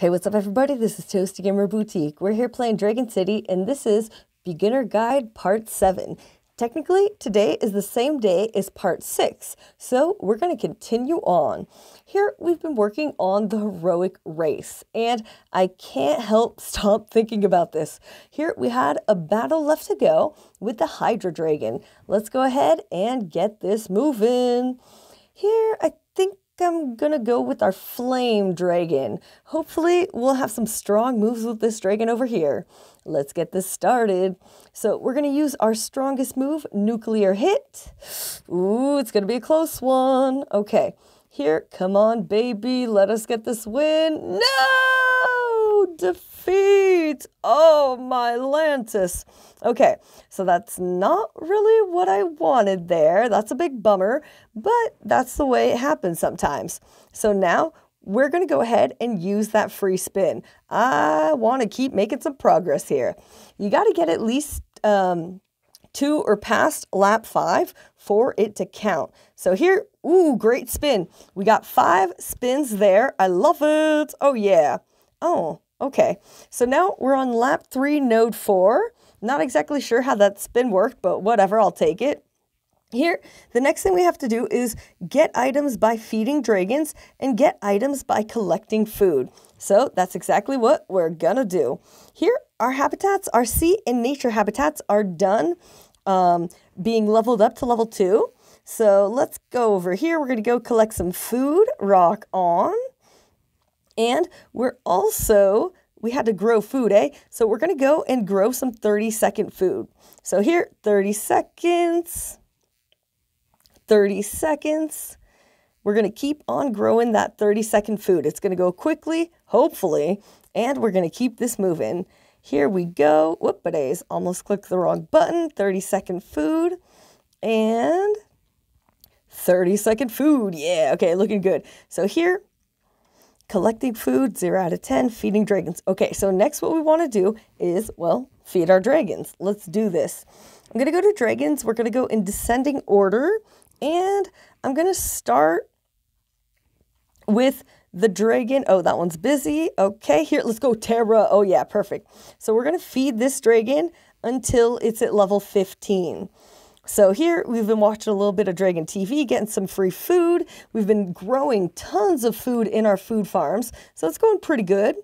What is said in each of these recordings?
Hey, what's up everybody? This is Toasty Gamer Boutique. We're here playing Dragon City and this is Beginner Guide Part 7. Technically, today is the same day as Part 6, so we're going to continue on. Here, we've been working on the heroic race, and I can't help stop thinking about this. Here, we had a battle left to go with the Hydra Dragon. Let's go ahead and get this moving. Here, I think I'm gonna go with our flame dragon. Hopefully we'll have some strong moves with this dragon over here. Let's get this started. So we're gonna use our strongest move, nuclear hit. Ooh, it's gonna be a close one. Okay, here, come on baby, let us get this win. No! Defeat! Oh my Lantis. Okay, so that's not really what I wanted there. That's a big bummer, but that's the way it happens sometimes. So now we're going to go ahead and use that free spin. I want to keep making some progress here. You got to get at least two or past lap 5 for it to count. So here, ooh, great spin. We got 5 spins there. I love it. Oh, yeah. Oh, okay. So now we're on lap 3, node 4. Not exactly sure how that spin worked, but whatever, I'll take it. Here, the next thing we have to do is get items by feeding dragons and get items by collecting food. So that's exactly what we're gonna do. Here, our habitats, our sea and nature habitats are done being leveled up to level 2. So let's go over here. We're gonna go collect some food, rock on. And we're also... we had to grow food, eh? So we're gonna go and grow some 30-second food. So here, 30 seconds, 30 seconds. We're gonna keep on growing that 30-second food. It's gonna go quickly, hopefully, and we're gonna keep this moving. Here we go. Whoop-a-days, almost clicked the wrong button. 30-second food, and 30-second food. Yeah, okay, looking good. So here, collecting food, 0 out of 10, feeding dragons. Okay, so next what we want to do is, well, feed our dragons. Let's do this. I'm going to go to dragons. We're going to go in descending order. And I'm going to start with the dragon. Oh, that one's busy. Okay, here, let's go Terra. Oh, yeah, perfect. So we're going to feed this dragon until it's at level 15. So here, we've been watching a little bit of Dragon TV, getting some free food. We've been growing tons of food in our food farms, so it's going pretty good.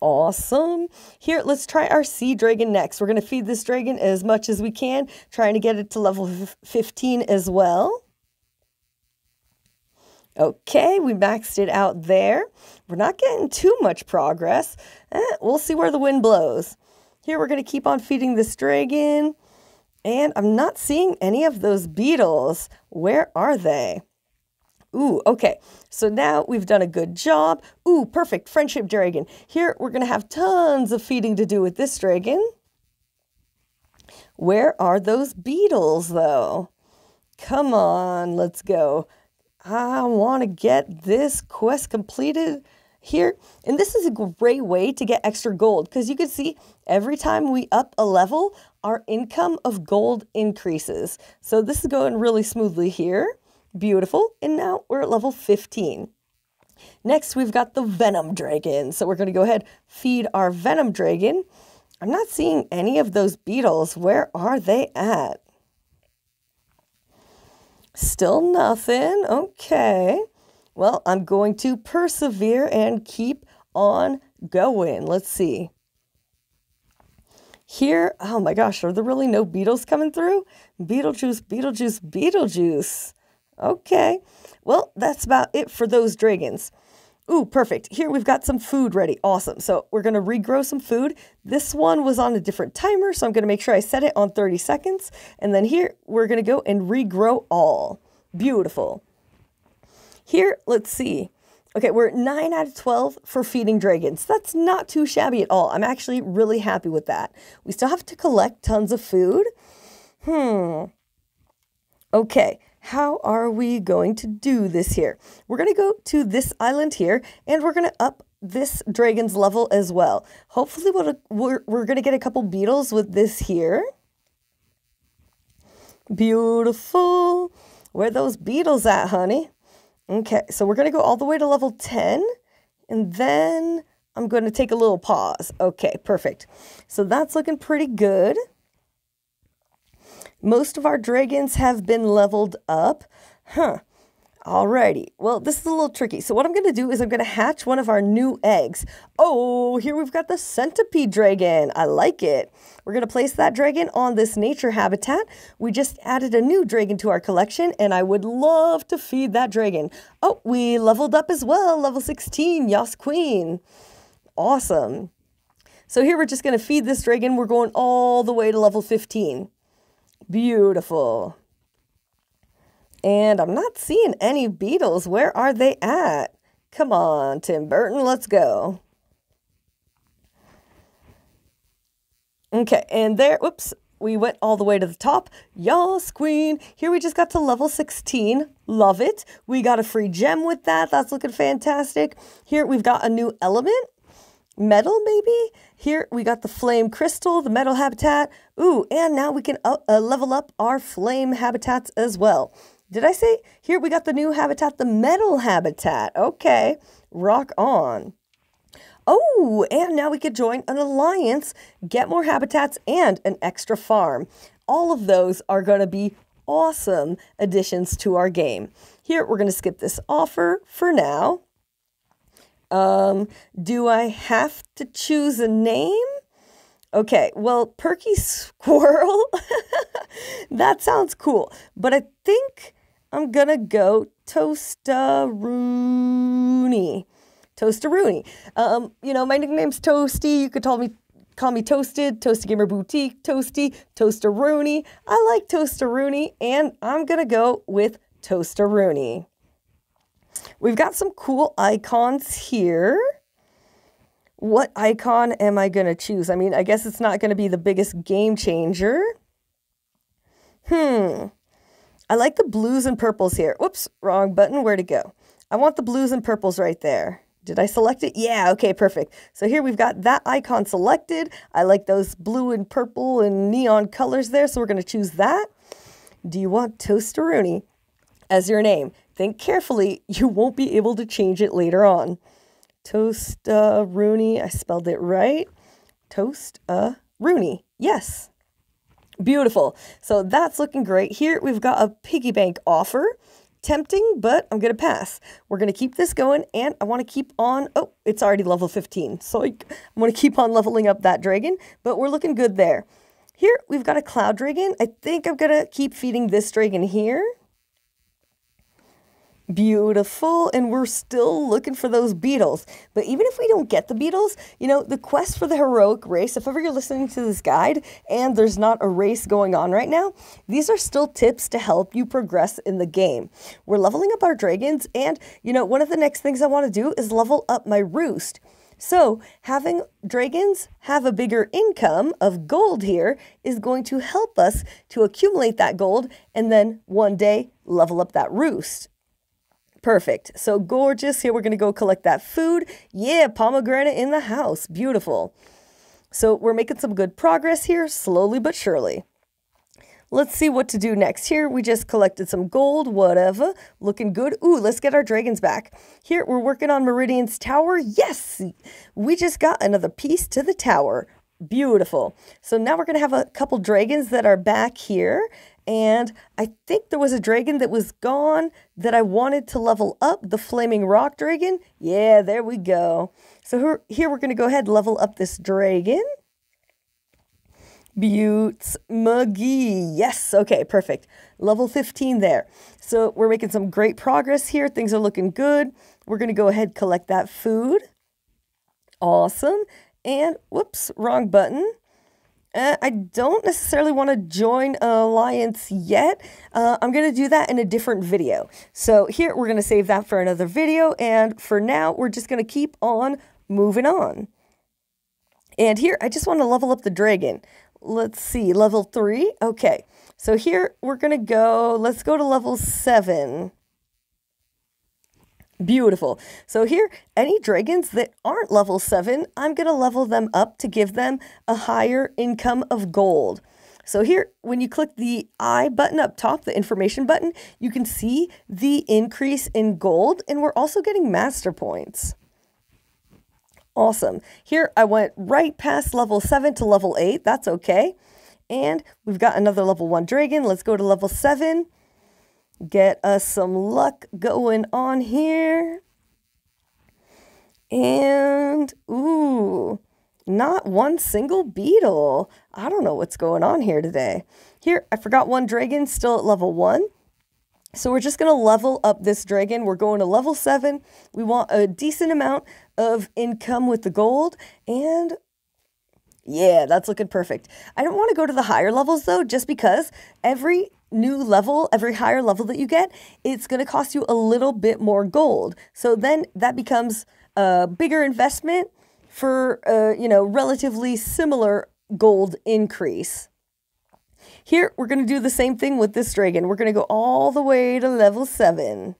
Awesome. Here, let's try our sea dragon next. We're going to feed this dragon as much as we can, trying to get it to level 15 as well. Okay, we maxed it out there. We're not getting too much progress. We'll see where the wind blows. Here, we're going to keep on feeding this dragon. And I'm not seeing any of those beetles. Where are they? Ooh, okay. So now we've done a good job. Ooh, perfect. Friendship dragon. Here, we're going to have tons of feeding to do with this dragon. Where are those beetles, though? Come on, let's go. I want to get this quest completed here. And this is a great way to get extra gold because you can see every time we up a level, our income of gold increases. So this is going really smoothly here. Beautiful. And now we're at level 15. Next, we've got the Venom Dragon. So we're going to go ahead, feed our Venom Dragon. I'm not seeing any of those beetles. Where are they at? Still nothing. Okay. Well, I'm going to persevere and keep on going. Let's see. Here, oh my gosh, are there really no beetles coming through? Beetlejuice, Beetlejuice, Beetlejuice. Okay, well, that's about it for those dragons. Ooh, perfect. Here we've got some food ready. Awesome. So we're going to regrow some food. This one was on a different timer, so I'm going to make sure I set it on 30 seconds. And then here, we're going to go and regrow all. Beautiful. Here, let's see. Okay, we're at 9 out of 12 for feeding dragons. That's not too shabby at all. I'm actually really happy with that. We still have to collect tons of food. Okay, how are we going to do this here? We're going to go to this island here, and we're going to up this dragon's level as well. Hopefully we're going to get a couple beetles with this here. Beautiful. Where are those beetles at, honey? Okay, so we're going to go all the way to level 10, And then I'm going to take a little pause. Okay, perfect. So that's looking pretty good. Most of our dragons have been leveled up. Huh. Alrighty. Well, this is a little tricky. So what I'm going to do is I'm going to hatch one of our new eggs. Oh, here we've got the centipede dragon. I like it. We're going to place that dragon on this nature habitat. We just added a new dragon to our collection, and I would love to feed that dragon. Oh, we leveled up as well. Level 16, Yas Queen. Awesome. So here we're just going to feed this dragon. We're going all the way to level 15. Beautiful. And I'm not seeing any beetles. Where are they at? Come on, Tim Burton, let's go. Okay, and there, whoops, we went all the way to the top. Yas Queen. Here we just got to level 16. Love it. We got a free gem with that. That's looking fantastic. Here we've got a new element. Metal, maybe? Here we got the flame crystal, the metal habitat. Ooh, and now we can level up our flame habitats as well. Did I say? Here we got the new habitat, the metal habitat. Okay, rock on. Oh, and now we could join an alliance, get more habitats, and an extra farm. All of those are going to be awesome additions to our game. Here, we're going to skip this offer for now. Do I have to choose a name? Okay, well, Perky Squirrel, that sounds cool, but I think I'm gonna go Toastaroony. Toastaroony. You know, my nickname's Toasty. You could call me Toasted, Toasty Gamer Boutique, Toasty, Toastaroony. I like Toastaroony, and I'm gonna go with Toastaroony. We've got some cool icons here. What icon am I going to choose? I mean, I guess it's not going to be the biggest game changer. I like the blues and purples here. Whoops, wrong button. Where'd it go? I want the blues and purples right there. Did I select it? Yeah, okay, perfect. So here we've got that icon selected. I like those blue and purple and neon colors there, so we're going to choose that. Do you want Toastaroony as your name? Think carefully, you won't be able to change it later on. Toastaroony, I spelled it right. Toastaroony, yes. Beautiful. So that's looking great. Here we've got a piggy bank offer. Tempting, but I'm going to pass. We're going to keep this going, and I want to keep on. Oh, it's already level 15. So I'm going to keep on leveling up that dragon, but we're looking good there. Here we've got a cloud dragon. I think I'm going to keep feeding this dragon here. Beautiful, and we're still looking for those beetles. But even if we don't get the beetles, you know, the quest for the heroic race, if ever you're listening to this guide and there's not a race going on right now, these are still tips to help you progress in the game. We're leveling up our dragons, and, you know, one of the next things I want to do is level up my roost. So having dragons have a bigger income of gold here is going to help us to accumulate that gold and then one day level up that roost. Perfect. So gorgeous. Here we're going to go collect that food. Yeah, pomegranate in the house. Beautiful. So we're making some good progress here, slowly but surely. Let's see what to do next. Here we just collected some gold, whatever. Looking good. Ooh, let's get our dragons back. Here we're working on Meridian's Tower. Yes! We just got another piece to the tower. Beautiful. So now we're going to have a couple dragons that are back here. And I think there was a dragon that was gone that I wanted to level up, the flaming rock dragon. Yeah, there we go. So here we're going to go ahead and level up this dragon. Buttes McGee. Yes, okay, perfect. Level 15 there. So we're making some great progress here. Things are looking good. We're going to go ahead and collect that food. Awesome. And whoops, wrong button. I don't necessarily want to join an alliance yet. I'm going to do that in a different video. So here we're going to save that for another video. And for now, we're just going to keep on moving on. And here, I just want to level up the dragon. Let's see, level 3. Okay, so here we're going to go, let's go to level 7. Beautiful. So here, any dragons that aren't level 7, I'm going to level them up to give them a higher income of gold. So here, when you click the I button up top, the information button, you can see the increase in gold, and we're also getting master points. Awesome. Here I went right past level 7 to level 8. That's okay. And we've got another level 1 dragon. Let's go to level 7. Get us some luck going on here. And, ooh, not one single beetle. I don't know what's going on here today. Here, I forgot one dragon, still at level 1. So we're just going to level up this dragon. We're going to level 7. We want a decent amount of income with the gold. And, yeah, that's looking perfect. I don't want to go to the higher levels, though, just because every new level, every higher level that you get, it's going to cost you a little bit more gold. So then that becomes a bigger investment for, you know, relatively similar gold increase. Here, we're going to do the same thing with this dragon. We're going to go all the way to level 7.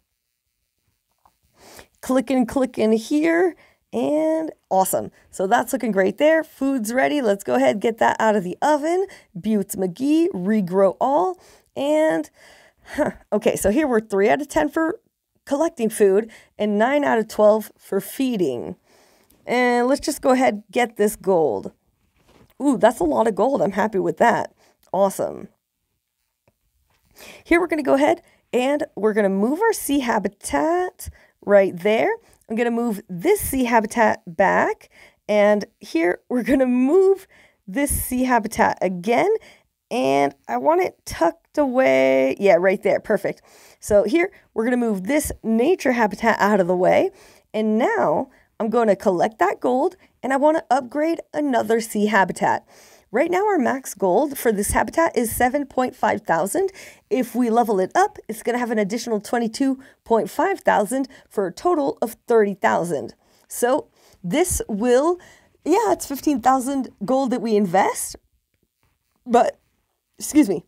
Clicking here, and awesome. So that's looking great there. Food's ready. Let's go ahead and get that out of the oven. Butts McGee, regrow all. And, okay, so here we're 3 out of 10 for collecting food and 9 out of 12 for feeding. And let's just go ahead and get this gold. Ooh, that's a lot of gold. I'm happy with that. Awesome. Here we're going to go ahead and we're going to move our sea habitat right there. I'm going to move this sea habitat back, and here we're going to move this sea habitat again, and I want it tucked away. Yeah, right there. Perfect. So here we're going to move this nature habitat out of the way, and now I'm going to collect that gold, and I want to upgrade another sea habitat. Right now, our max gold for this habitat is 7,500. If we level it up, it's going to have an additional 22,500 for a total of 30,000. So this will, yeah, it's 15,000 gold that we invest, but, excuse me,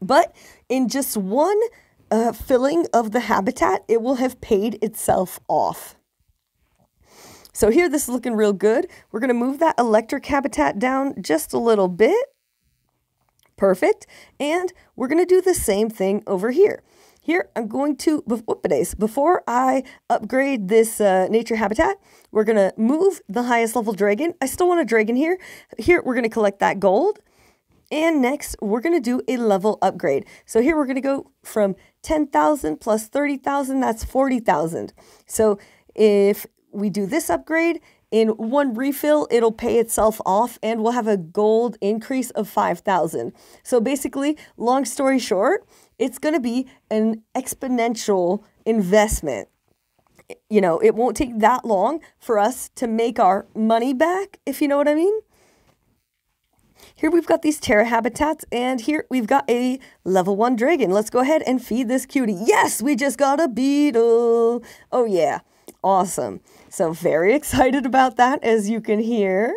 but in just one filling of the habitat, it will have paid itself off. So here, this is looking real good. We're going to move that electric habitat down just a little bit. Perfect. And we're going to do the same thing over here. Here, I'm going to, before I upgrade this nature habitat, we're going to move the highest level dragon. I still want a dragon here. Here, we're going to collect that gold. And next, we're going to do a level upgrade. So here, we're going to go from 10,000 plus 30,000. That's 40,000. So if we do this upgrade, in one refill, it'll pay itself off and we'll have a gold increase of 5,000. So basically, long story short, it's going to be an exponential investment. You know, it won't take that long for us to make our money back, if you know what I mean. Here we've got these terra habitats, and here we've got a level 1 dragon. Let's go ahead and feed this cutie. Yes, we just got a beetle. Oh, yeah. Awesome. So very excited about that, as you can hear.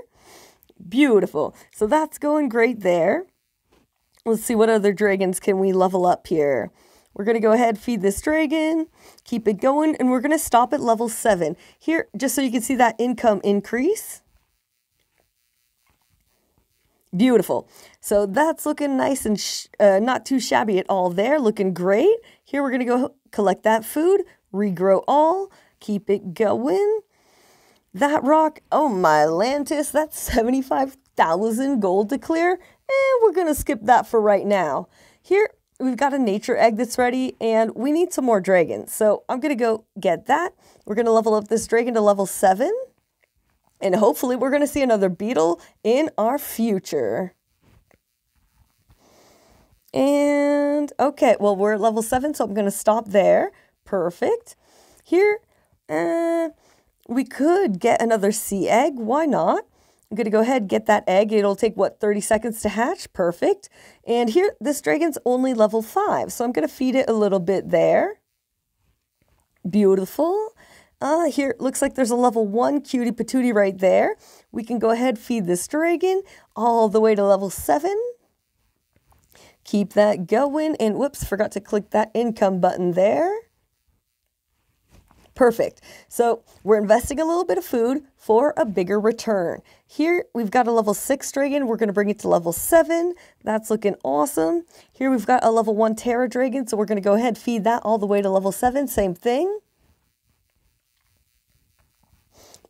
Beautiful. So that's going great there. Let's see what other dragons can we level up here. We're going to go ahead, feed this dragon, keep it going, and we're going to stop at level 7. Here, just so you can see that income increase. Beautiful. So that's looking nice and not too shabby at all there. Looking great. Here we're going to go collect that food, regrow all. Keep it going. That rock, oh my Lantis, that's 75,000 gold to clear. And we're going to skip that for right now. Here, we've got a nature egg that's ready, and we need some more dragons. So I'm going to go get that. We're going to level up this dragon to level 7. And hopefully we're going to see another beetle in our future. And, okay, well, we're at level 7, so I'm going to stop there. Perfect. Here, we could get another sea egg. Why not? I'm going to go ahead and get that egg. It'll take, what, 30 seconds to hatch? Perfect. And here, this dragon's only level 5, so I'm going to feed it a little bit there. Beautiful. Here, looks like there's a level 1 cutie patootie right there. We can go ahead and feed this dragon all the way to level 7. Keep that going. And, whoops, forgot to click that income button there. Perfect. So we're investing a little bit of food for a bigger return. Here we've got a level 6 dragon. We're going to bring it to level 7. That's looking awesome. Here we've got a level 1 Terra dragon. So we're going to go ahead and feed that all the way to level 7. Same thing.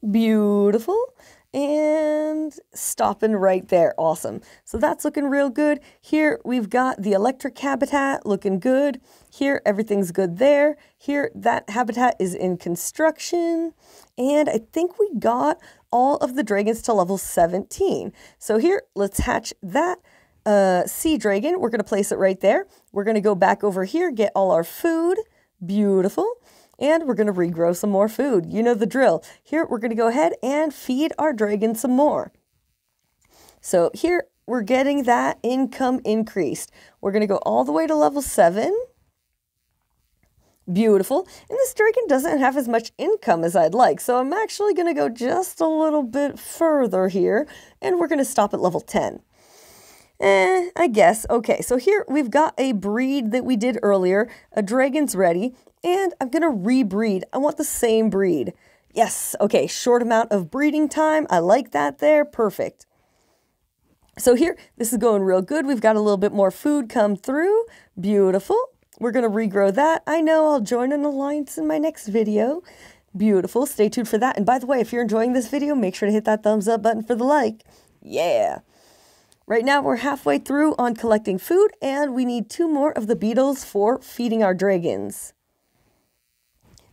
beautiful, and stopping right there, awesome. So that's looking real good. Here we've got the electric habitat looking good. Here everything's good there. Here that habitat is in construction, and I think we got all of the dragons to level 17. So here, let's hatch that sea dragon. We're gonna place it right there. We're gonna go back over here, get all our food, beautiful. And we're gonna regrow some more food. You know the drill. Here, we're gonna go ahead and feed our dragon some more. So here, we're getting that income increased. We're gonna go all the way to level 7. Beautiful. And this dragon doesn't have as much income as I'd like, so I'm actually gonna go just a little bit further here, and we're gonna stop at level 10. I guess. Okay, so here we've got a breed that we did earlier. A dragon's ready, and I'm going to rebreed. I want the same breed. Yes, okay, short amount of breeding time. I like that there. Perfect. So here, this is going real good. We've got a little bit more food come through. Beautiful. We're going to regrow that. I know I'll join an alliance in my next video. Beautiful. Stay tuned for that. And by the way, if you're enjoying this video, make sure to hit that thumbs up button for the like. Yeah. Right now, we're halfway through on collecting food, and we need 2 more of the beetles for feeding our dragons.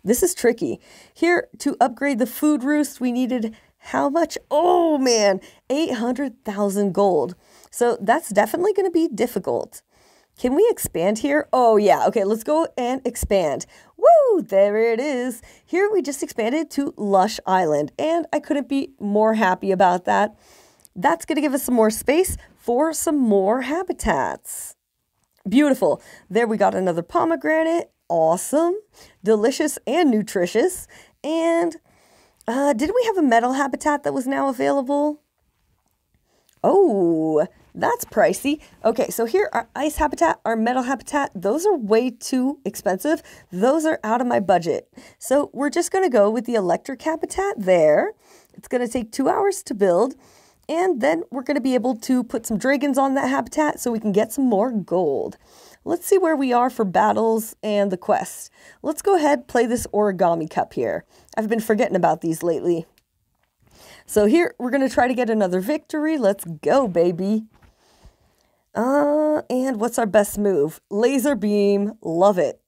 This is tricky. Here, to upgrade the food roost, we needed how much? Oh, man, 800,000 gold. So that's definitely going to be difficult. Can we expand here? Oh, yeah. Okay, let's go and expand. Woo, there it is. Here, we just expanded to Lush Island, and I couldn't be more happy about that. That's going to give us some more space for some more habitats. Beautiful. There we got another pomegranate. Awesome. Delicious and nutritious. And did we have a metal habitat that was now available? Oh, that's pricey. Okay, so here our ice habitat, our metal habitat, those are way too expensive. Those are out of my budget. So we're just going to go with the electric habitat there. It's going to take 2 hours to build. And then we're going to be able to put some dragons on that habitat so we can get some more gold. Let's see where we are for battles and the quest. Let's go ahead, play this Origami Cup here. I've been forgetting about these lately. So here, we're going to try to get another victory. Let's go, baby. And what's our best move? Laser beam. Love it.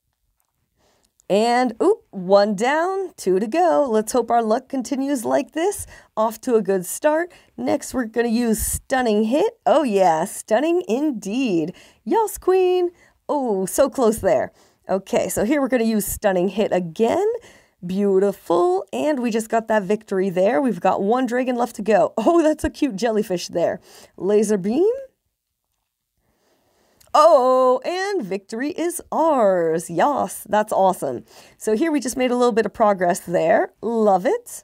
And, ooh, 1 down, 2 to go. Let's hope our luck continues like this. Off to a good start. Next, we're going to use Stunning Hit. Oh, yeah, stunning indeed. Yas, queen. Oh, so close there. Okay, so here we're going to use Stunning Hit again. Beautiful. And we just got that victory there. We've got 1 dragon left to go. Oh, that's a cute jellyfish there. Laser beam. Oh, and victory is ours. Yas, that's awesome. So here we just made a little bit of progress there. Love it.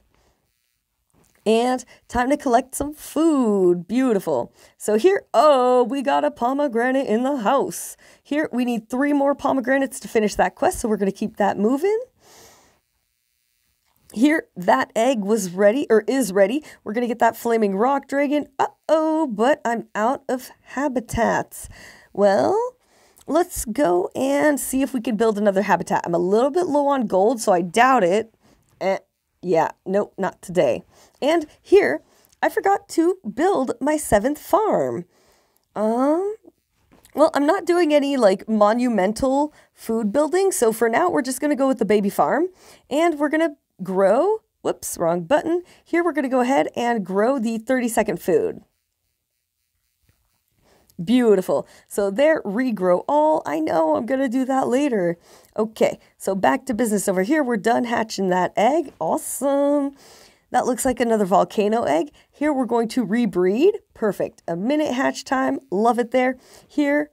And time to collect some food. Beautiful. So here, oh, we got a pomegranate in the house. Here, we need 3 more pomegranates to finish that quest, so we're going to keep that moving. Here, that egg was ready, or is ready. We're going to get that flaming rock dragon. Uh-oh, but I'm out of habitats. Well, let's go and see if we can build another habitat. I'm a little bit low on gold, so I doubt it. Yeah, nope, not today. And here, I forgot to build my 7th farm. Well, I'm not doing any, like, monumental food building, so for now, we're just going to go with the baby farm. And we're going to grow, whoops, wrong button. Here, we're going to go ahead and grow the 30-second food. Beautiful. So there, regrow all. I know I'm going to do that later. Okay, so back to business over here. We're done hatching that egg. Awesome. That looks like another volcano egg. Here we're going to rebreed. Perfect. A minute hatch time. Love it there. Here,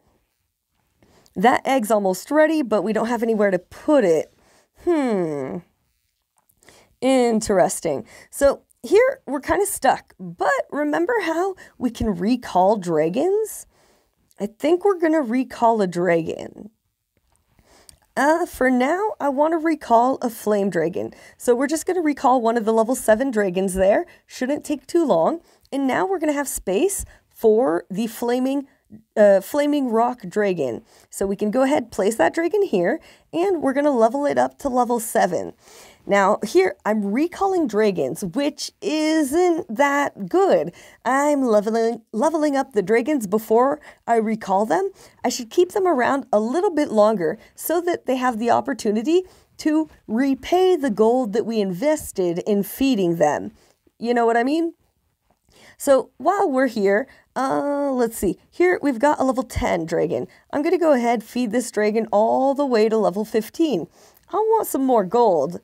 that egg's almost ready, but we don't have anywhere to put it. Interesting. So here we're kind of stuck, but remember how we can recall dragons? I think we're going to recall a dragon. For now, I want to recall a flame dragon. So we're just going to recall one of the level 7 dragons there. Shouldn't take too long. And now we're going to have space for the flaming rock dragon. So we can go ahead, place that dragon here, and we're going to level it up to level 7. Now here I'm recalling dragons, which isn't that good. I'm leveling up the dragons before I recall them. I should keep them around a little bit longer so that they have the opportunity to repay the gold that we invested in feeding them. You know what I mean? So while we're here, let's see. Here we've got a level 10 dragon. I'm going to go ahead, feed this dragon all the way to level 15. I want some more gold.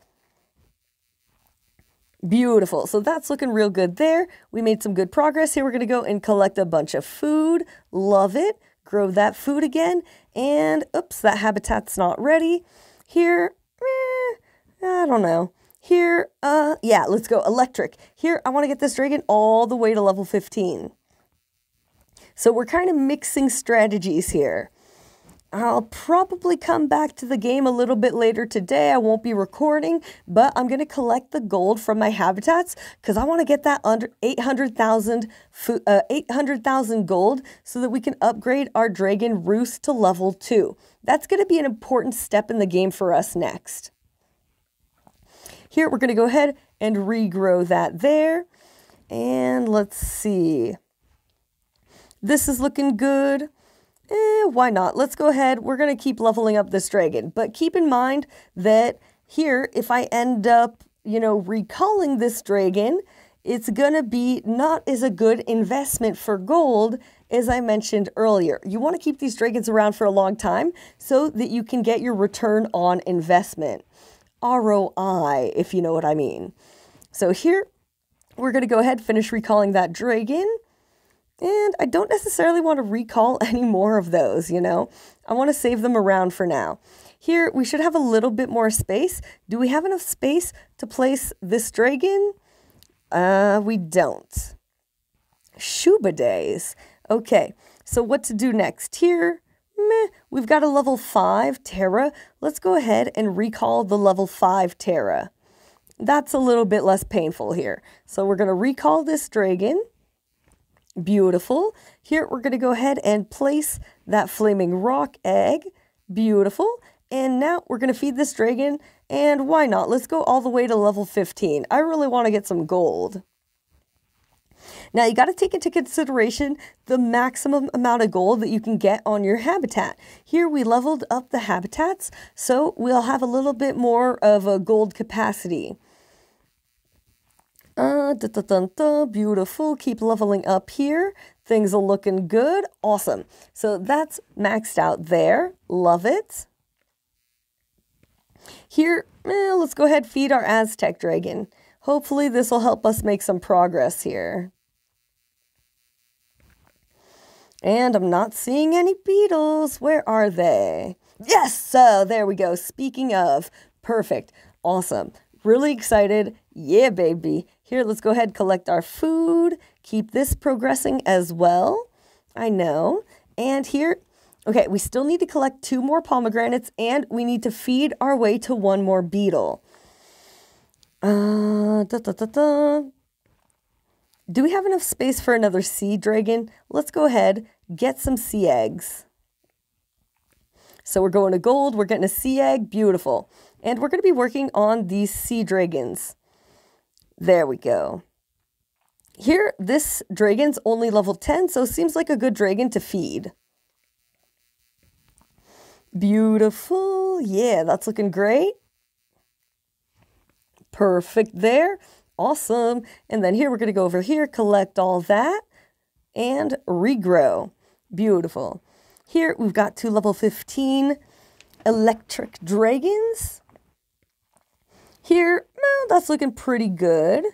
Beautiful. So that's looking real good there. We made some good progress here. We're going to go and collect a bunch of food. Love it. Grow that food again. And oops, that habitat's not ready. Here, I don't know. Here, yeah, let's go electric. Here, I want to get this dragon all the way to level 15. So we're kind of mixing strategies here. I'll probably come back to the game a little bit later today. I won't be recording, but I'm going to collect the gold from my habitats because I want to get that under 800,000 gold so that we can upgrade our dragon roost to level 2. That's going to be an important step in the game for us next. Here, we're going to go ahead and regrow that there. And let's see. This is looking good. Why not? Let's go ahead. We're going to keep leveling up this dragon. But keep in mind that here, if I end up, you know, recalling this dragon, it's going to be not as a good investment for gold as I mentioned earlier. You want to keep these dragons around for a long time so that you can get your return on investment. ROI, if you know what I mean. So here, we're going to go ahead, finish recalling that dragon. And I don't necessarily want to recall any more of those, you know. I want to save them around for now. Here, we should have a little bit more space. Do we have enough space to place this dragon? We don't. Shuba days. Okay, so what to do next here? We've got a level 5 Terra. Let's go ahead and recall the level 5 Terra. That's a little bit less painful here. So we're going to recall this dragon. Beautiful. Here we're going to go ahead and place that flaming rock egg. Beautiful. And now we're going to feed this dragon. And why not? Let's go all the way to level 15. I really want to get some gold. Now, you got to take into consideration the maximum amount of gold that you can get on your habitat. Here, we leveled up the habitats, so we'll have a little bit more of a gold capacity. Beautiful. Keep leveling up here. Things are looking good. Awesome. So that's maxed out there. Love it. Here, let's go ahead and feed our Aztec dragon. Hopefully this will help us make some progress here. And I'm not seeing any beetles. Where are they? Yes! So there we go. Speaking of, perfect. Awesome. Really excited. Yeah, baby. Here, let's go ahead and collect our food. Keep this progressing as well. I know. And here, okay, we still need to collect 2 more pomegranates and we need to feed our way to 1 more beetle. Do we have enough space for another sea dragon? Let's go ahead, get some sea eggs. So we're going to gold, we're getting a sea egg, beautiful. And we're going to be working on these sea dragons. There we go. Here, this dragon's only level 10, so it seems like a good dragon to feed. Beautiful. Yeah, that's looking great. Perfect there. Awesome. And then here we're going to go over here, collect all that, and regrow. Beautiful. Here we've got 2 level 15 electric dragons. Here, well, that's looking pretty good.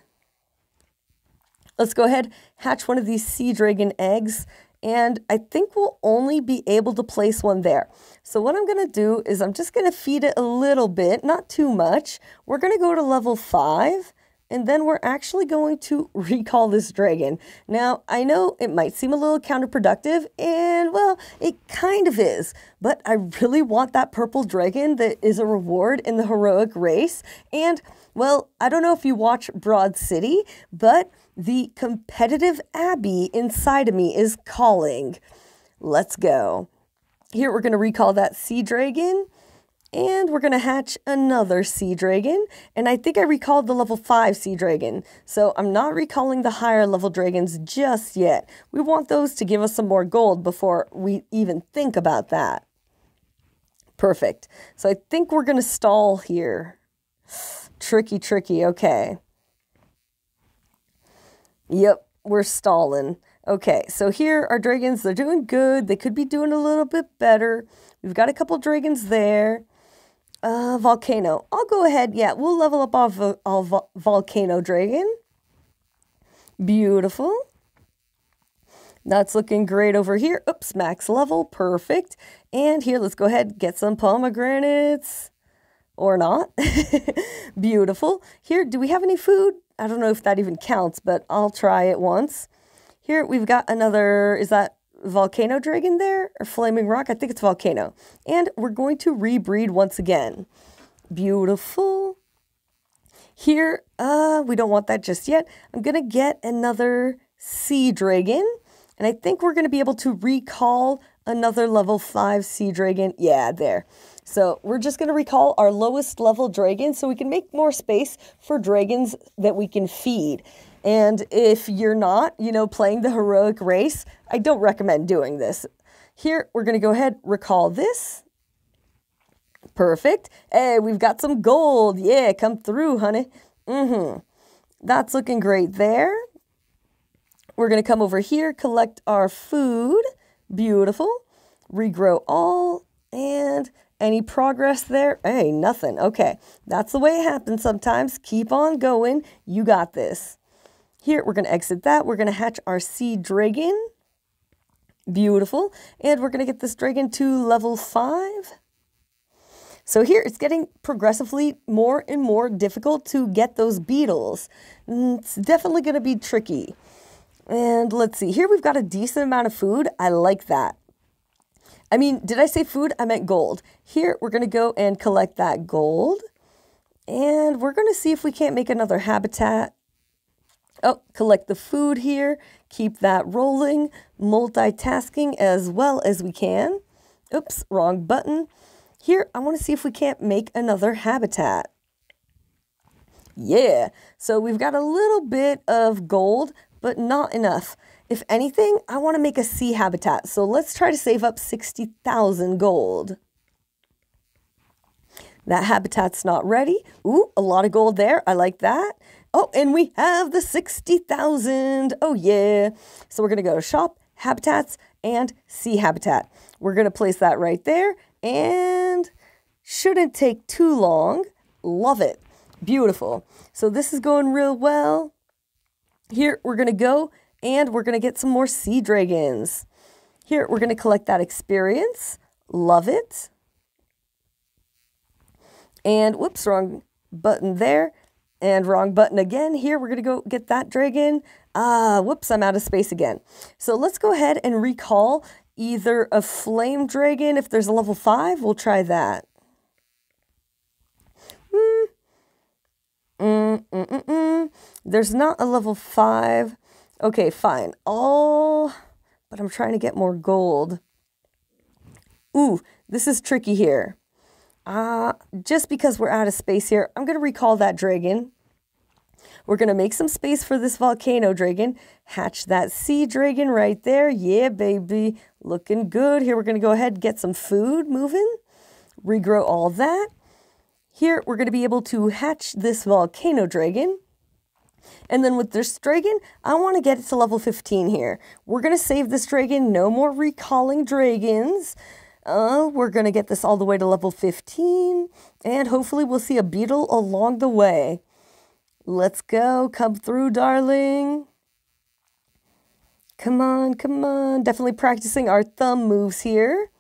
Let's go ahead, hatch one of these sea dragon eggs, and I think we'll only be able to place one there. So what I'm going to do is I'm just going to feed it a little bit, not too much. We're going to go to level 5, and then we're actually going to recall this dragon. Now, I know it might seem a little counterproductive, and, well, it kind of is. But I really want that purple dragon that is a reward in the heroic race. And, well, I don't know if you watch Broad City, but the competitive Abby inside of me is calling. Let's go. Here we're going to recall that sea dragon And we're gonna hatch another sea dragon, and I think I recalled the level 5 sea dragon, so I'm not recalling the higher level dragons just yet. We want those to give us some more gold before we even think about that. Perfect. So I think we're gonna stall here. Tricky, tricky, okay. Yep, we're stalling. Okay, so here our dragons, they're doing good. They could be doing a little bit better. We've got a couple dragons there. Volcano. I'll go ahead. Yeah, we'll level up our volcano dragon. Beautiful. That's looking great over here. Oops, max level. Perfect. And here, let's go ahead and get some pomegranates. Or not. Beautiful. Here, do we have any food? I don't know if that even counts, but I'll try it once. Here, we've got another, is that volcano dragon there? Or flaming rock? I think it's volcano. And we're going to rebreed once again. Beautiful. Here, we don't want that just yet. I'm going to get another sea dragon. And I think we're going to be able to recall another level 5 sea dragon. Yeah, there. So we're just going to recall our lowest level dragon so we can make more space for dragons that we can feed. And if you're not, you know, playing the heroic race, I don't recommend doing this. Here, we're going to go ahead, recall this. Perfect. Hey, we've got some gold. Yeah, come through, honey. Mm-hmm. That's looking great there. We're going to come over here, collect our food. Beautiful. Regrow all. And any progress there? Hey, nothing. Okay. That's the way it happens sometimes. Keep on going. You got this. Here, we're going to exit that. We're going to hatch our sea dragon. Beautiful. And we're going to get this dragon to level 5. So here, it's getting progressively more and more difficult to get those beetles. It's definitely going to be tricky. And let's see. Here, we've got a decent amount of food. I like that. I mean, did I say food? I meant gold. Here, we're going to go and collect that gold. And we're going to see if we can't make another habitat. Oh, collect the food here, keep that rolling, multitasking as well as we can. Oops, wrong button. Here, I want to see if we can't make another habitat. Yeah, so we've got a little bit of gold, but not enough. If anything, I want to make a sea habitat, so let's try to save up 60,000 gold. That habitat's not ready. Ooh, a lot of gold there. I like that. Oh, and we have the 60,000. Oh, yeah. So we're going to go to shop, habitats, and sea habitat. We're going to place that right there. And shouldn't take too long. Love it. Beautiful. So this is going real well. Here, we're going to go, and we're going to get some more sea dragons. Here, we're going to collect that experience. Love it. And, whoops, wrong button there. And wrong button again. Here, we're going to go get that dragon. Ah, whoops, I'm out of space again. So let's go ahead and recall either a flame dragon. If there's a level 5, we'll try that. There's not a level 5. Okay, fine. Oh, but I'm trying to get more gold. Ooh, this is tricky here. Just because we're out of space here, I'm going to recall that dragon. We're going to make some space for this volcano dragon. Hatch that sea dragon right there. Yeah, baby. Looking good. Here, we're going to go ahead and get some food moving. Regrow all that. Here, we're going to be able to hatch this volcano dragon. And then with this dragon, I want to get it to level 15 here. We're going to save this dragon. No more recalling dragons. We're going to get this all the way to level 15, and hopefully we'll see a beetle along the way. Let's go. Come through, darling. Come on, come on. Definitely practicing our thumb moves here.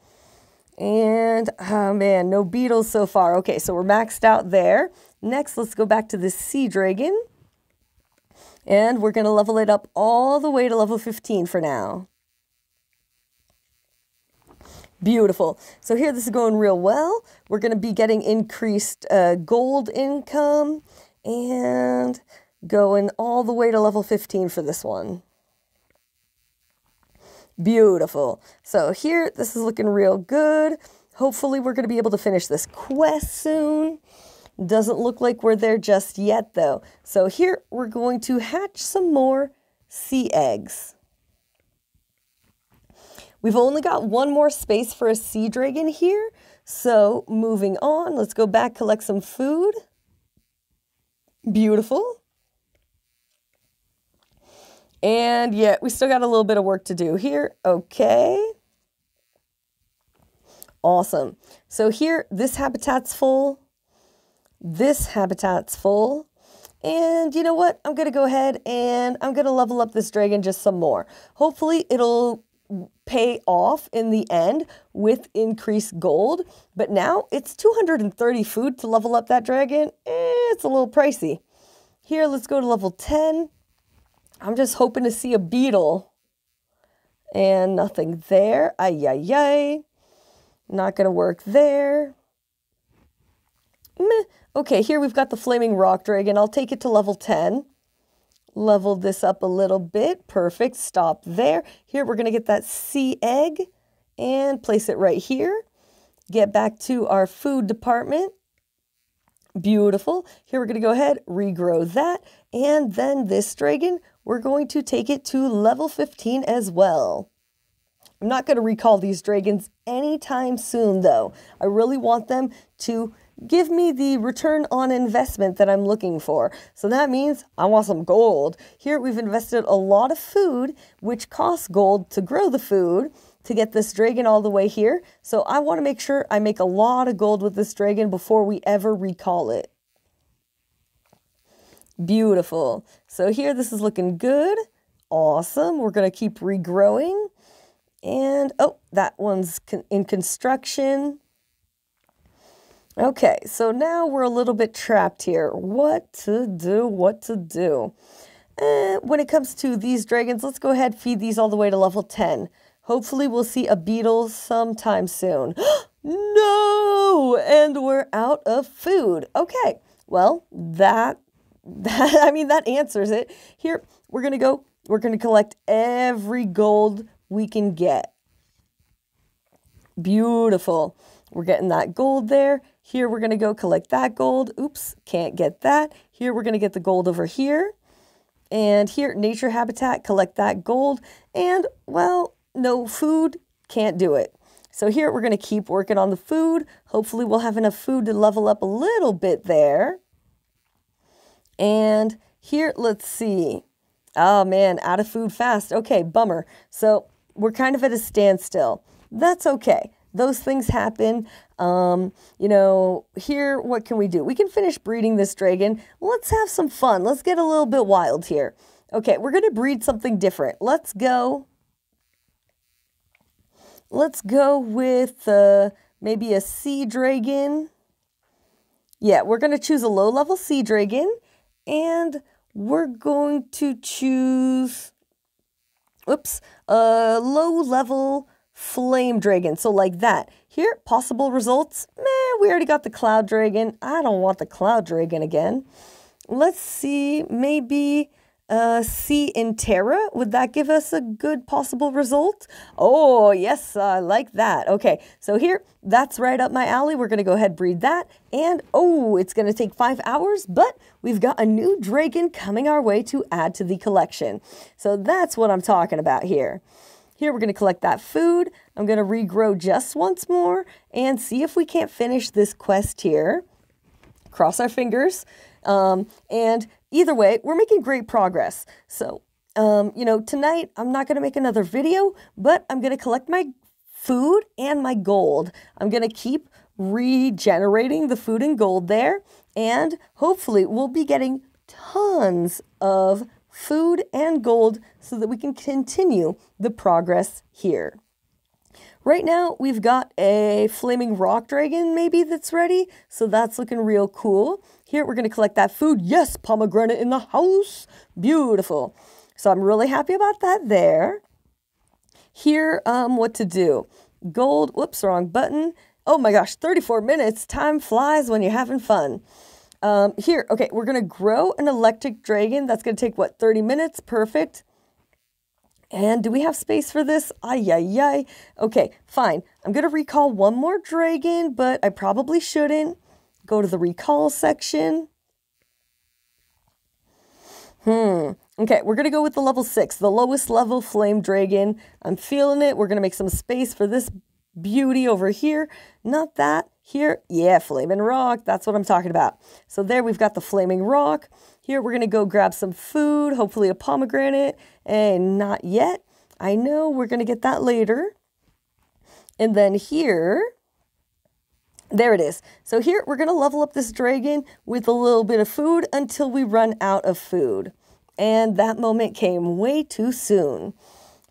And, oh man, no beetles so far. Okay, so we're maxed out there. Next, let's go back to the sea dragon. And we're going to level it up all the way to level 15 for now. Beautiful. So here, this is going real well. We're going to be getting increased gold income and going all the way to level 15 for this one. Beautiful. So here, this is looking real good. Hopefully we're going to be able to finish this quest soon. Doesn't look like we're there just yet though. So here we're going to hatch some more sea eggs. We've only got one more space for a sea dragon here. So moving on, let's go back, collect some food. Beautiful. And yeah, we still got a little bit of work to do here. Okay. Awesome. So here, this habitat's full. This habitat's full. And you know what? I'm going to go ahead and I'm going to level up this dragon just some more. Hopefully it'll pay off in the end with increased gold. But now it's 230 food to level up that dragon. It's a little pricey. Here, let's go to level 10. I'm just hoping to see a beetle. And nothing there. Ay, ay, ay. Not going to work there. Meh. Okay, here we've got the Flaming Rock Dragon. I'll take it to level 10. Level this up a little bit. Perfect. Stop there. Here we're going to get that sea egg and place it right here. Get back to our food department. Beautiful. Here we're going to go ahead, regrow that. And then this dragon, we're going to take it to level 15 as well. I'm not going to recall these dragons anytime soon, though. I really want them to give me the return on investment that I'm looking for. So that means I want some gold. Here we've invested a lot of food, which costs gold to grow the food, to get this dragon all the way here. So I want to make sure I make a lot of gold with this dragon before we ever recall it. Beautiful. So here this is looking good. Awesome. We're going to keep regrowing. And, oh, that one's in construction. Okay, so now we're a little bit trapped here. What to do, what to do. When it comes to these dragons, let's go ahead and feed these all the way to level 10. Hopefully we'll see a beetle sometime soon. No! And we're out of food. Okay, well, that answers it. Here, we're going to collect every gold we can get. Beautiful. We're getting that gold there. Here we're going to go collect that gold. Oops, can't get that. Here we're going to get the gold over here. And here, nature habitat, collect that gold. And, well, no food, can't do it. So here we're going to keep working on the food. Hopefully we'll have enough food to level up a little bit there. And here, let's see. Oh man, out of food fast. Okay, bummer. So we're kind of at a standstill. That's okay. Those things happen. You know, here, what can we do? We can finish breeding this dragon. Let's have some fun. Let's get a little bit wild here. Okay, we're going to breed something different. Let's go. Let's go with maybe a sea dragon. Yeah, we're going to choose a low-level sea dragon. And we're going to choose, oops, a low-level flame dragon. So like that. Here, possible results. Meh, we already got the cloud dragon. I don't want the cloud dragon again. Let's see, maybe sea Interra. Would that give us a good possible result? Oh, yes, I like that. Okay, so here, that's right up my alley. We're going to go ahead and breed that. And, oh, it's going to take 5 hours, but we've got a new dragon coming our way to add to the collection. So that's what I'm talking about here. Here we're going to collect that food. I'm going to regrow just once more and see if we can't finish this quest here. Cross our fingers. And either way, we're making great progress. So, you know, tonight I'm not going to make another video, but I'm going to collect my food and my gold. I'm going to keep regenerating the food and gold there. And hopefully we'll be getting tons of food and gold so that we can continue the progress here. Right now, we've got a Flaming Rock Dragon maybe that's ready, so that's looking real cool. Here, we're going to collect that food. Yes, pomegranate in the house. Beautiful. So I'm really happy about that there. Here, what to do. Gold, whoops, wrong button. Oh my gosh, 34 minutes. Time flies when you're having fun. Here, okay, we're going to grow an electric dragon. That's going to take, what, 30 minutes? Perfect. And do we have space for this? Ay-yay-yay. Okay, fine. I'm going to recall one more dragon, but I probably shouldn't. Go to the recall section. Okay, we're going to go with the level 6, the lowest level flame dragon. I'm feeling it. We're going to make some space for this beauty over here. Not that. Here, yeah, flaming rock. That's what I'm talking about. So there we've got the flaming rock. Here we're going to go grab some food, hopefully a pomegranate. And not yet. I know we're going to get that later. And then here, there it is. So here we're going to level up this dragon with a little bit of food until we run out of food. And that moment came way too soon.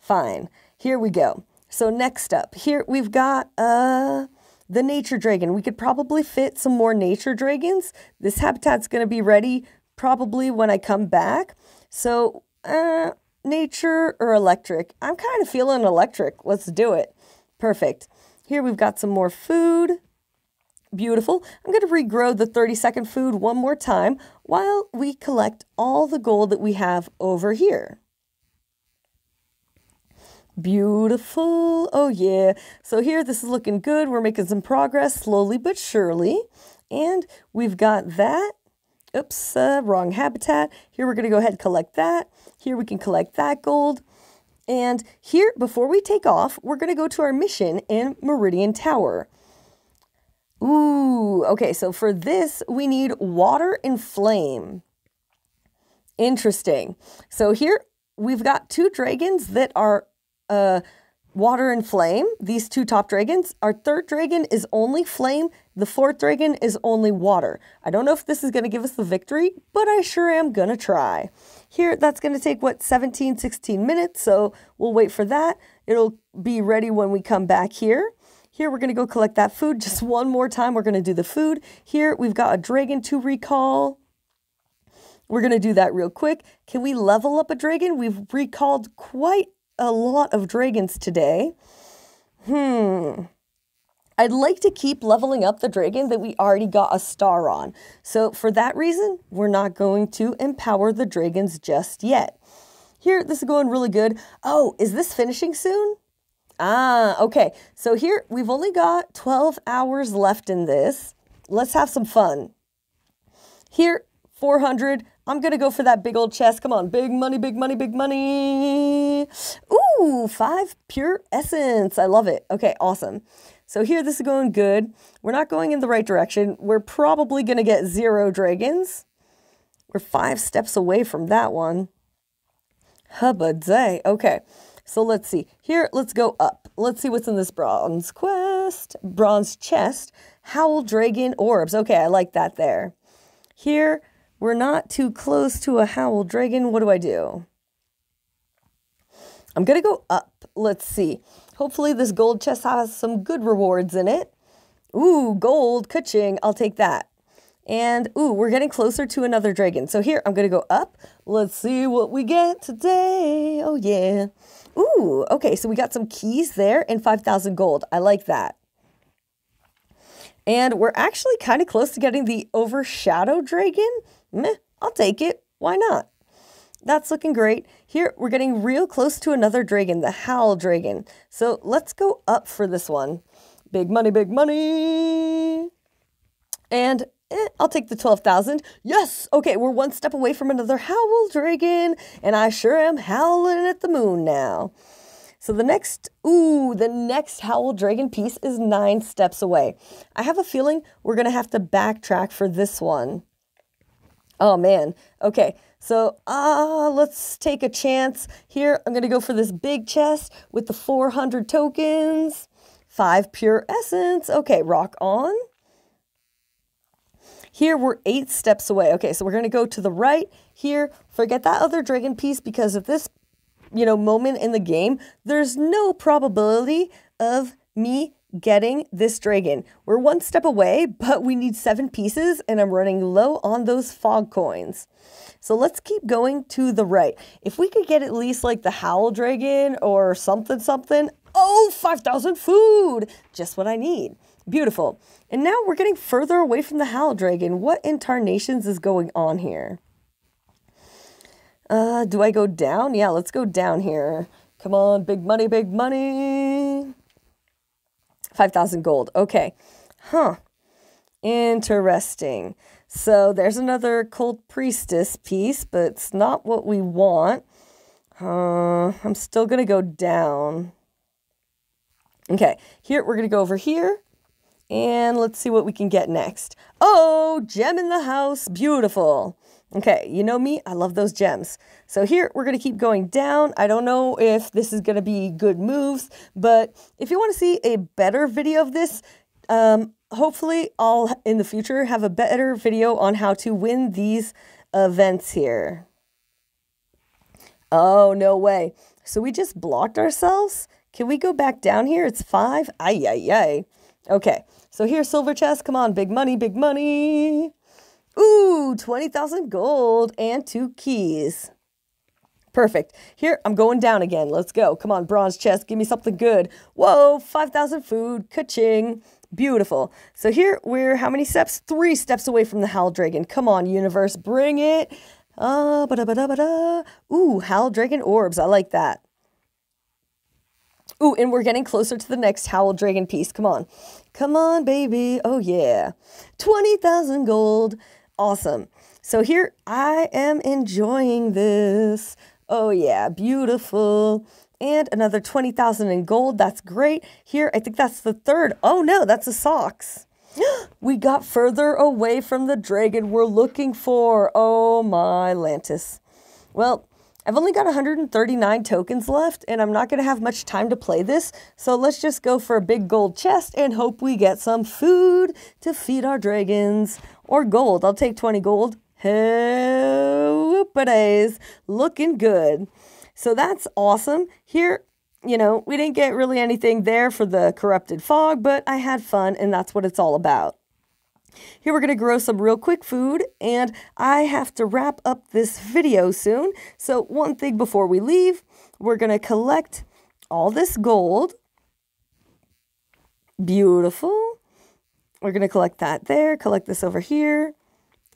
Fine. Here we go. So next up, here we've got the nature dragon. We could probably fit some more nature dragons. This habitat's going to be ready probably when I come back. So nature or electric? I'm kind of feeling electric. Let's do it. Perfect. Here we've got some more food. Beautiful. I'm going to regrow the 30-second food one more time while we collect all the gold that we have over here. Beautiful. Oh yeah. So here, this is looking good. We're making some progress slowly but surely. And we've got that. Oops, wrong habitat. Here we're going to go ahead and collect that. Here we can collect that gold. And here, before we take off, we're going to go to our mission in Meridian Tower. Ooh, okay. So for this, we need water and flame. Interesting. So here we've got two dragons that are water and flame. These two top dragons. Our third dragon is only flame. The fourth dragon is only water. I don't know if this is going to give us the victory, but I sure am going to try. Here, that's going to take, what, 16 minutes, so we'll wait for that. It'll be ready when we come back here. Here, we're going to go collect that food. Just one more time, we're going to do the food. Here, we've got a dragon to recall. We're going to do that real quick. Can we level up a dragon? We've recalled quite a lot of dragons today. I'd like to keep leveling up the dragon that we already got a star on. So for that reason, we're not going to empower the dragons just yet. Here, this is going really good. Oh, is this finishing soon? Ah, okay. So here, we've only got 12 hours left in this. Let's have some fun. Here, 400. I'm going to go for that big old chest. Come on, big money, big money, big money. Ooh, 5 pure essence. I love it. Okay, awesome. So here, this is going good. We're not going in the right direction. We're probably going to get 0 dragons. We're 5 steps away from that one. Hubba-day. Okay, so let's see. Here, let's go up. Let's see what's in this bronze chest. Howl Dragon orbs. Okay, I like that there. Here, we're not too close to a howl dragon. What do I do? I'm going to go up. Let's see. Hopefully this gold chest has some good rewards in it. Ooh, gold. Ka-ching. I'll take that. And ooh, we're getting closer to another dragon. So here, I'm going to go up. Let's see what we get today. Oh, yeah. Ooh, okay. So we got some keys there and 5,000 gold. I like that. And we're actually kind of close to getting the overshadow dragon. Meh, I'll take it. Why not? That's looking great. Here, we're getting real close to another dragon, the Howl Dragon. So let's go up for this one. Big money, big money. And I'll take the 12,000. Yes! Okay, we're one step away from another Howl Dragon. And I sure am howling at the moon now. So the next Howl Dragon piece is 9 steps away. I have a feeling we're going to have to backtrack for this one. Oh man. Okay. So, let's take a chance here. I'm going to go for this big chest with the 400 tokens, 5 pure essence. Okay. Rock on. Here we're 8 steps away. Okay. So we're going to go to the right here. Forget that other dragon piece because of this moment in the game, there's no probability of me getting this dragon. We're one step away, but we need 7 pieces, and I'm running low on those fog coins. So let's keep going to the right. If we could get at least like the Howl Dragon or something. Oh, 5,000 food! Just what I need. Beautiful. And now we're getting further away from the Howl Dragon. What in tarnations is going on here? Do I go down? Yeah, let's go down here. Come on, big money, big money. 5,000 gold. Okay. Huh. Interesting. So there's another Cult Priestess piece, but it's not what we want. I'm still going to go down. Okay. Here, we're going to go over here. And let's see what we can get next. Oh, gem in the house. Beautiful. Okay, you know me. I love those gems. So here, we're going to keep going down. I don't know if this is going to be good moves, but if you want to see a better video of this, hopefully I'll, in the future, have a better video on how to win these events here. Oh, no way. So we just blocked ourselves? Can we go back down here? It's 5. Ay, ay, ay. Okay, so here's silver chest. Come on, big money, big money. Ooh, 20,000 gold and 2 keys. Perfect. Here, I'm going down again. Let's go. Come on, bronze chest. Give me something good. Whoa, 5,000 food. Ka-ching. Beautiful. So here, we're how many steps? 3 steps away from the Howl Dragon. Come on, universe. Bring it. Ba-da-ba-da-ba-da. Ooh, Howl Dragon orbs. I like that. Ooh, and we're getting closer to the next Howl Dragon piece. Come on. Come on, baby. Oh, yeah. 20,000 gold. Awesome. So here, I am enjoying this. Oh, yeah. Beautiful. And another 20,000 in gold. That's great. Here, I think that's the third. Oh, no. That's the socks. We got further away from the dragon we're looking for. Oh, my Lantis. Well, I've only got 139 tokens left, and I'm not going to have much time to play this, so let's just go for a big gold chest and hope we get some food to feed our dragons. Or gold. I'll take 20 gold. Whoop-a-days. Looking good. So that's awesome. Here, you know, we didn't get really anything there for the corrupted fog, but I had fun, and that's what it's all about. Here we're going to grow some real quick food, and I have to wrap up this video soon. So one thing before we leave, we're going to collect all this gold. Beautiful. We're going to collect that there, collect this over here.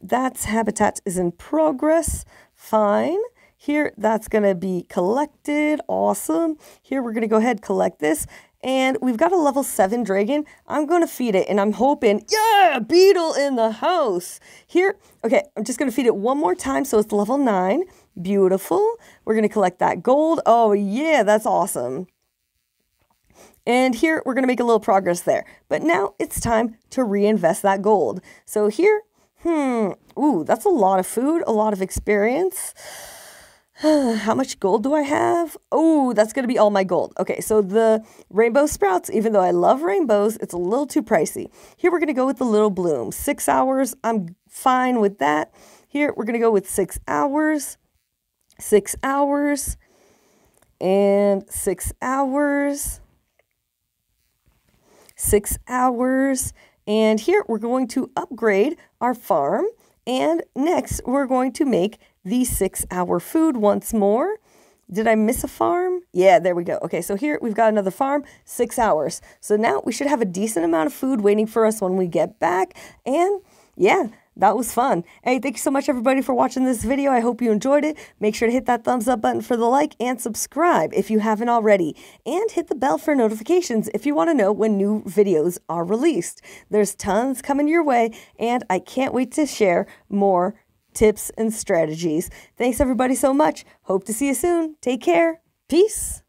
That's habitat is in progress. Fine. Here, that's going to be collected. Awesome. Here, we're going to go ahead and collect this. And we've got a level 7 dragon. I'm going to feed it, and I'm hoping, yeah, beetle in the house. Here, okay, I'm just going to feed it one more time, so it's level 9. Beautiful. We're going to collect that gold. Oh, yeah, that's awesome. And here, we're going to make a little progress there. But now it's time to reinvest that gold. So here, ooh, that's a lot of food, a lot of experience. How much gold do I have? Oh, that's going to be all my gold. Okay, so the rainbow sprouts, even though I love rainbows, it's a little too pricey. Here we're going to go with the little bloom. 6 hours, I'm fine with that. Here we're going to go with 6 hours, 6 hours, and 6 hours, 6 hours. And here we're going to upgrade our farm. And next we're going to make the 6-hour food once more. Did I miss a farm? Yeah, there we go. Okay, so here we've got another farm, 6 hours. So now we should have a decent amount of food waiting for us when we get back. And yeah, that was fun. Hey, thank you so much, everybody, for watching this video. I hope you enjoyed it. Make sure to hit that thumbs up button for the like and subscribe if you haven't already. And hit the bell for notifications if you want to know when new videos are released. There's tons coming your way, and I can't wait to share more tips and strategies. Thanks everybody so much. Hope to see you soon. Take care. Peace.